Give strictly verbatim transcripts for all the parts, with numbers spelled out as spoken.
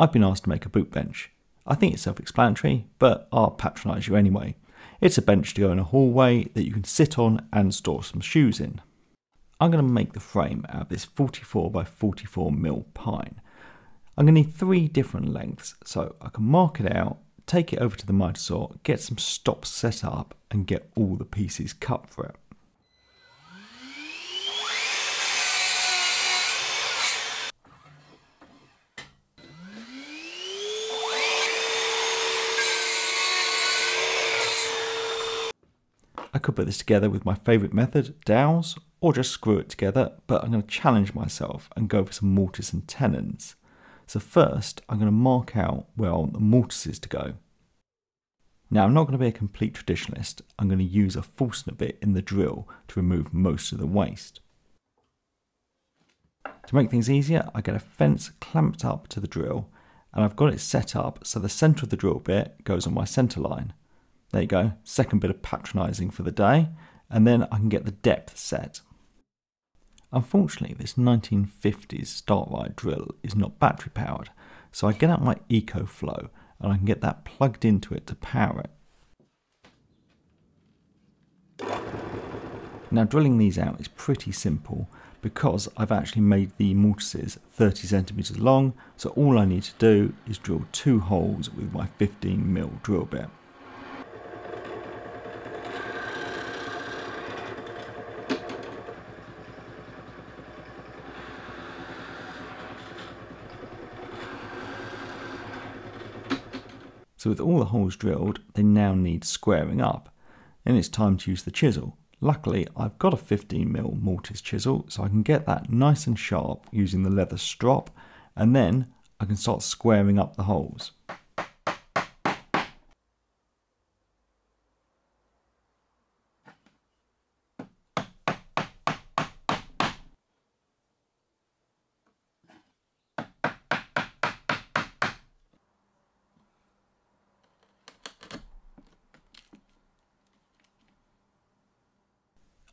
I've been asked to make a boot bench. I think it's self-explanatory, but I'll patronise you anyway. It's a bench to go in a hallway that you can sit on and store some shoes in. I'm going to make the frame out of this forty-four by forty-four millimeter pine. I'm going to need three different lengths, so I can mark it out, take it over to the miter saw, get some stops set up and get all the pieces cut for it. I could put this together with my favourite method, dowels, or just screw it together, but I'm going to challenge myself and go for some mortise and tenons. So first, I'm going to mark out where I want the mortises to go. Now, I'm not going to be a complete traditionalist. I'm going to use a Forstner bit in the drill to remove most of the waste. To make things easier, I get a fence clamped up to the drill, and I've got it set up so the centre of the drill bit goes on my centre line. There you go, second bit of patronising for the day, and then I can get the depth set. Unfortunately, this nineteen fifties Starrett drill is not battery powered, so I get out my EcoFlow and I can get that plugged into it to power it. Now, drilling these out is pretty simple because I've actually made the mortises thirty centimeters long, so all I need to do is drill two holes with my fifteen millimeter drill bit. So with all the holes drilled, they now need squaring up, and it's time to use the chisel. Luckily, I've got a fifteen millimeter mortise chisel, so I can get that nice and sharp using the leather strop, and then I can start squaring up the holes.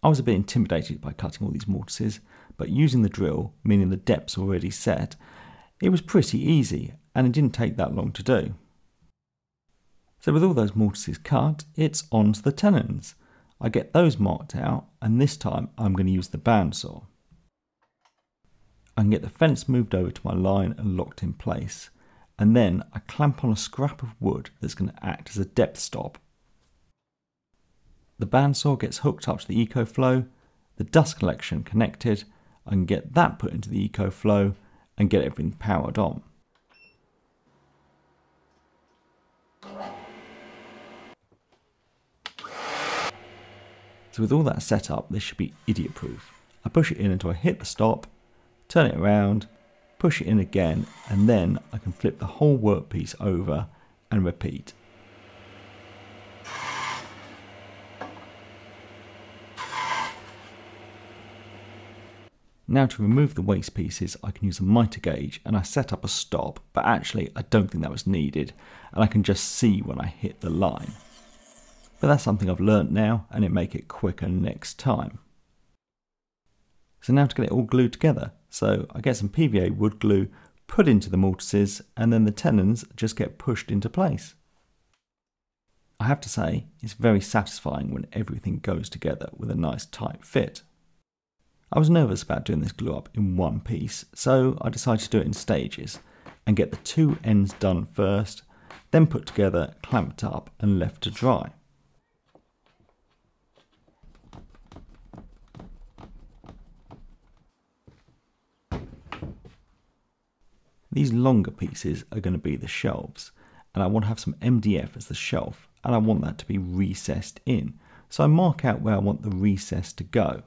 I was a bit intimidated by cutting all these mortises, but using the drill, meaning the depth's already set, it was pretty easy and it didn't take that long to do. So with all those mortises cut, it's on to the tenons. I get those marked out, and this time I'm going to use the bandsaw. I can get the fence moved over to my line and locked in place, and then I clamp on a scrap of wood that's going to act as a depth stop. The bandsaw gets hooked up to the EcoFlow, the dust collection connected, I can get that put into the EcoFlow and get everything powered on. So with all that set up, this should be idiot proof. I push it in until I hit the stop, turn it around, push it in again, and then I can flip the whole workpiece over and repeat. Now to remove the waste pieces, I can use a mitre gauge and I set up a stop, but actually I don't think that was needed and I can just see when I hit the line. But that's something I've learnt now and it'll make it quicker next time. So now to get it all glued together. So I get some P V A wood glue put into the mortises and then the tenons just get pushed into place. I have to say, it's very satisfying when everything goes together with a nice tight fit. I was nervous about doing this glue up in one piece, so I decided to do it in stages and get the two ends done first, then put together, clamped up and left to dry. These longer pieces are going to be the shelves, and I want to have some M D F as the shelf, and I want that to be recessed in, so I mark out where I want the recess to go.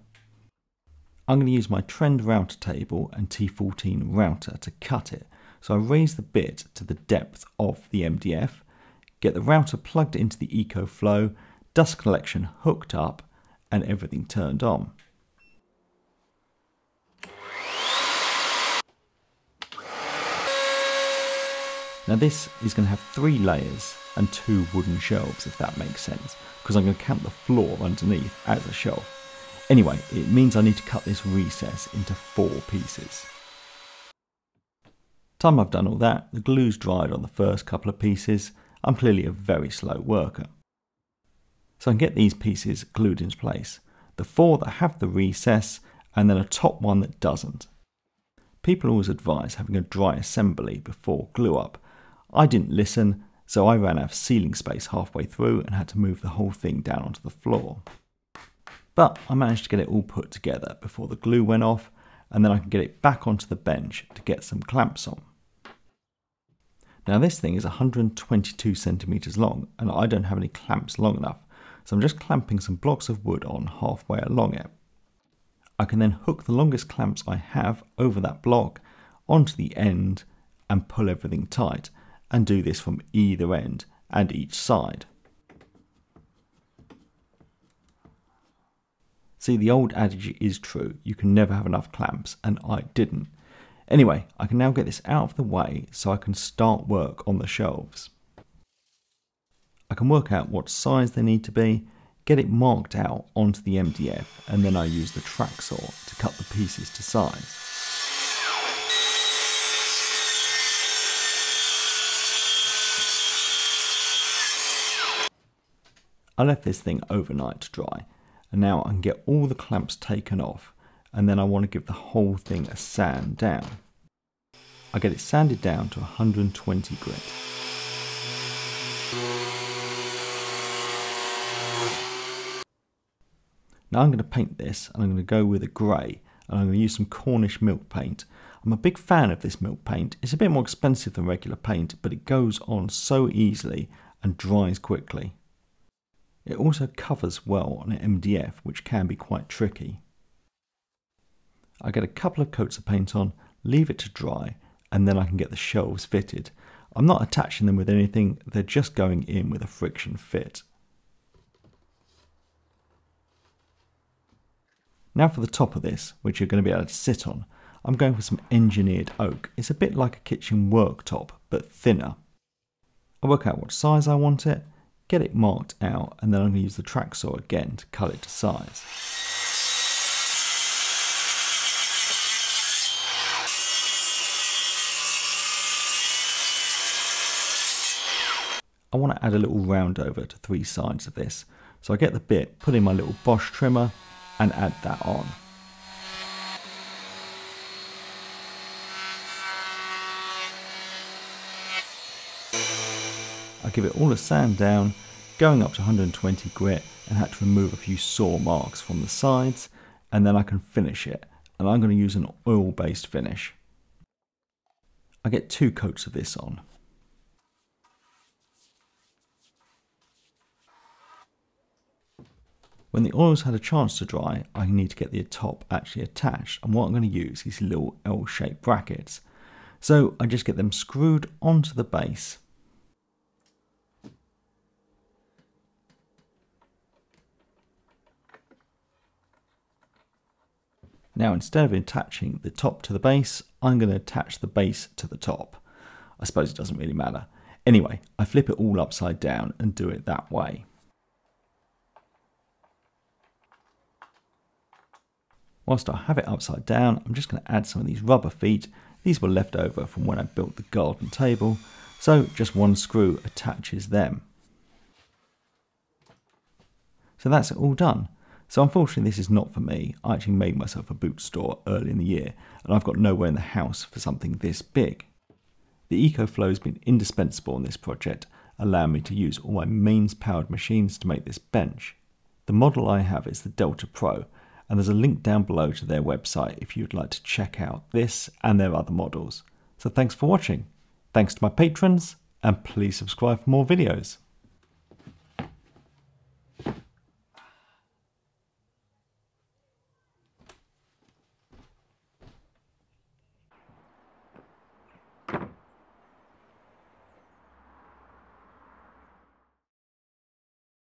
I'm going to use my Trend router table and T fourteen router to cut it. So I raise the bit to the depth of the M D F, get the router plugged into the EcoFlow, dust collection hooked up and everything turned on. Now this is going to have three layers and two wooden shelves, if that makes sense, because I'm going to count the floor underneath as a shelf. Anyway, it means I need to cut this recess into four pieces. Time I've done all that, the glue's dried on the first couple of pieces. I'm clearly a very slow worker. So I can get these pieces glued into place. The four that have the recess and then a top one that doesn't. People always advise having a dry assembly before glue up. I didn't listen, so I ran out of ceiling space halfway through and had to move the whole thing down onto the floor. But I managed to get it all put together before the glue went off, and then I can get it back onto the bench to get some clamps on. Now this thing is one hundred twenty-two centimeters long and I don't have any clamps long enough, so I'm just clamping some blocks of wood on halfway along it. I can then hook the longest clamps I have over that block onto the end and pull everything tight, and do this from either end and each side. See, the old adage is true, you can never have enough clamps, and I didn't. Anyway, I can now get this out of the way so I can start work on the shelves. I can work out what size they need to be, get it marked out onto the M D F, and then I use the track saw to cut the pieces to size. I left this thing overnight to dry, and now I can get all the clamps taken off, and then I want to give the whole thing a sand down. I get it sanded down to one hundred twenty grit. Now I'm going to paint this, and I'm going to go with a grey, and I'm going to use some Cornish milk paint. I'm a big fan of this milk paint. It's a bit more expensive than regular paint, but it goes on so easily and dries quickly. It also covers well on an M D F, which can be quite tricky. I get a couple of coats of paint on, leave it to dry, and then I can get the shelves fitted. I'm not attaching them with anything, they're just going in with a friction fit. Now for the top of this, which you're going to be able to sit on, I'm going for some engineered oak. It's a bit like a kitchen worktop, but thinner. I work out what size I want it, get it marked out, and then I'm going to use the track saw again to cut it to size. I want to add a little round over to three sides of this, so I get the bit, put in my little Bosch trimmer, and add that on. I give it all a sand down, going up to one hundred twenty grit, and had to remove a few saw marks from the sides, and then I can finish it, and I'm going to use an oil-based finish. I get two coats of this on. When the oil's had a chance to dry, I need to get the top actually attached, and what I'm going to use is little L-shaped brackets. So I just get them screwed onto the base. Now instead of attaching the top to the base, I'm going to attach the base to the top. I suppose it doesn't really matter. Anyway, I flip it all upside down and do it that way. Whilst I have it upside down, I'm just going to add some of these rubber feet. These were left over from when I built the garden table, so just one screw attaches them. So that's it all done. So unfortunately this is not for me. I actually made myself a boot store early in the year, and I've got nowhere in the house for something this big. The EcoFlow has been indispensable in this project, allowing me to use all my mains powered machines to make this bench. The model I have is the Delta Pro, and there's a link down below to their website if you'd like to check out this and their other models. So thanks for watching, thanks to my patrons, and please subscribe for more videos.